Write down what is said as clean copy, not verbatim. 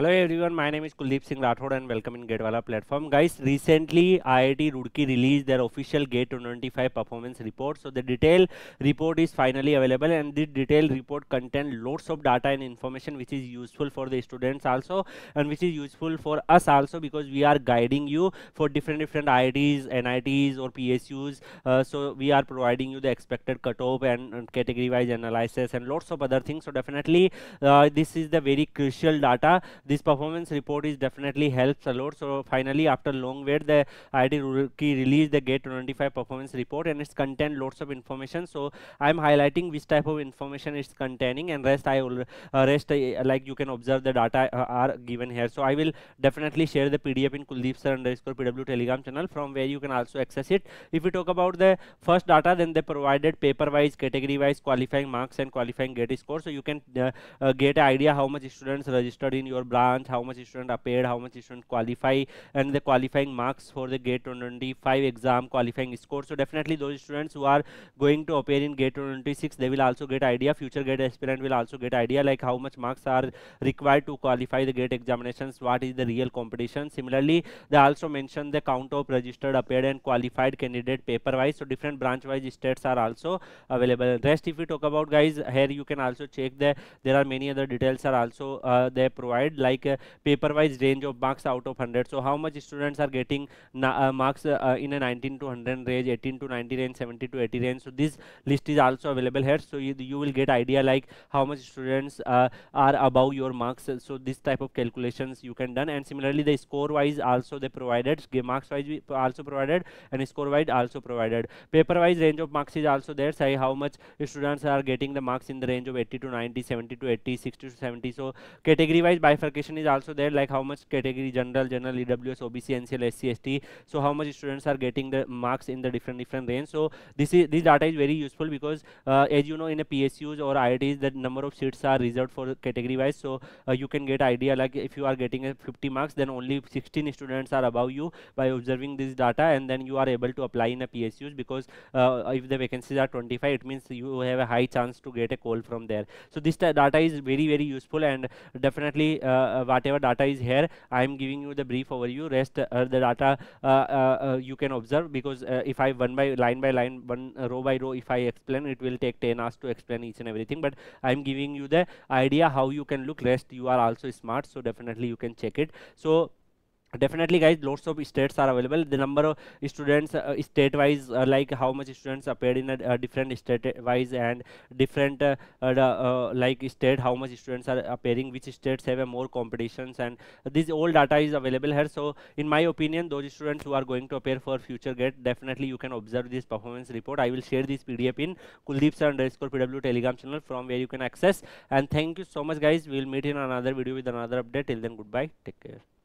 Hello everyone, my name is Kuldeep Singh Rathod and welcome in Gatewala platform. Guys, recently IIT Roorkee released their official GATE 2025 performance report. So the detailed report is finally available, and the detailed report contains lots of data and information which is useful for the students also, and which is useful for us also, because we are guiding you for different IITs, NITs or PSUs. So we are providing you the expected cutoff and category wise analysis and lots of other things. So definitely this is the very crucial data. This performance report is definitely helps a lot. So finally, after long wait, the IIT Roorkee released the GATE 2025 performance report, and it's contained lots of information. So I'm highlighting which type of information it's containing, and rest like you can observe the data are given here. So I will definitely share the PDF in Kuldeep Sir _PW Telegram channel, from where you can also access it. If we talk about the first data, then they provided paper-wise, category-wise, qualifying marks and qualifying GATE score. So you can get an idea how much students registered in your branch, how much student appeared, how much student qualify, and the qualifying marks for the GATE 2025 exam qualifying score. So definitely those students who are going to appear in GATE 2026, they will also get idea. Future GATE aspirant will also get idea like how much marks are required to qualify the GATE examinations, what is the real competition. Similarly, they also mentioned the count of registered, appeared and qualified candidate paper wise. So different branch wise stats are also available. Rest, if we talk about, guys, here you can also check there are many other details are also they provide, like paper wise range of marks out of 100. So how much students are getting marks in a 19 to 100 range, 18 to 90 range, 70 to 80 range. So this list is also available here. So you will get idea like how much students are above your marks. So this type of calculations you can done. And similarly, the score wise also they provided, marks wise also provided, and score wise also provided. Paper wise range of marks is also there. Say how much students are getting the marks in the range of 80 to 90, 70 to 80, 60 to 70. So category wise bifurcation is also there, like how much category general, EWS, OBC, NCL, SCST. So how much students are getting the marks in the different range. So this data is very useful, because as you know, in a PSUs or IITs, the number of seats are reserved for category wise. So you can get idea like if you are getting 50 marks, then only 16 students are above you by observing this data, and then you are able to apply in a PSUs, because if the vacancies are 25, it means you have a high chance to get a call from there. So this data is very useful, and definitely whatever data is here, I am giving you the brief overview. Rest the data you can observe, because if I line by line, row by row, if I explain, it will take 10 hours to explain each and everything, but I am giving you the idea how you can look. Rest, you are also smart, so definitely you can check it. So definitely, guys, lots of states are available. The number of students state wise, like how much students appeared in a different state wise, and different like state, how much students are appearing, which states have more competitions, and this all data is available here. So in my opinion, those students who are going to appear for future GATE, definitely you can observe this performance report. I will share this PDF in Kuldeep Sir _PW Telegram channel, from where you can access. And thank you so much, guys. We will meet in another video with another update. Till then, goodbye, take care.